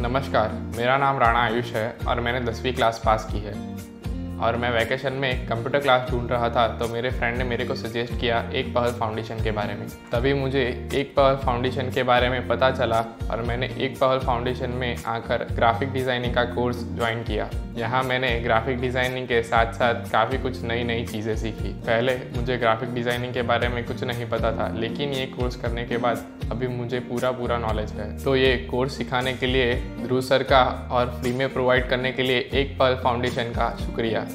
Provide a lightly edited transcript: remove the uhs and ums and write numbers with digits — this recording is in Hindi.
नमस्कार, मेरा नाम राणा आयुष है और मैंने 10वीं क्लास पास की है और मैं वैकेशन में एक कंप्यूटर क्लास ढूंढ रहा था तो मेरे फ्रेंड ने मेरे को सजेस्ट किया एक पहल फाउंडेशन के बारे में। तभी मुझे एक पहल फाउंडेशन के बारे में पता चला और मैंने एक पहल फाउंडेशन में आकर ग्राफिक डिज़ाइनिंग का कोर्स ज्वाइन किया। यहाँ मैंने ग्राफिक डिज़ाइनिंग के साथ साथ काफ़ी कुछ नई चीज़ें सीखी। पहले मुझे ग्राफिक डिज़ाइनिंग के बारे में कुछ नहीं पता था, लेकिन ये कोर्स करने के बाद अभी मुझे पूरा नॉलेज है। तो ये कोर्स सिखाने के लिए ध्रुव सर का और फ्री में प्रोवाइड करने के लिए एक पहल फाउंडेशन का शुक्रिया।